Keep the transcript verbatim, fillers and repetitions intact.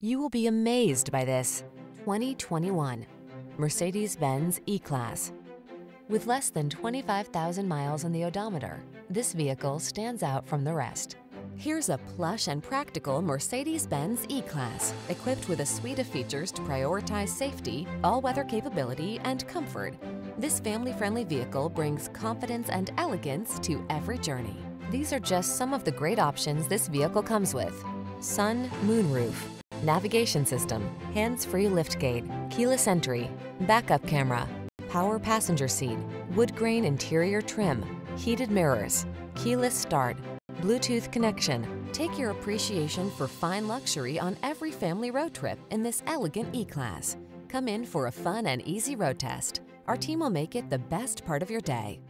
You will be amazed by this twenty twenty-one Mercedes-Benz E-Class. With less than twenty-five thousand miles on the odometer, this vehicle stands out from the rest. Here's a plush and practical Mercedes-Benz E-Class, equipped with a suite of features to prioritize safety, all-weather capability, and comfort. This family-friendly vehicle brings confidence and elegance to every journey. These are just some of the great options this vehicle comes with: sun, moonroof, navigation system, hands-free liftgate, keyless entry, backup camera, power passenger seat, wood grain interior trim, heated mirrors, keyless start, Bluetooth connection. Take your appreciation for fine luxury on every family road trip in this elegant E-Class. Come in for a fun and easy road test. Our team will make it the best part of your day.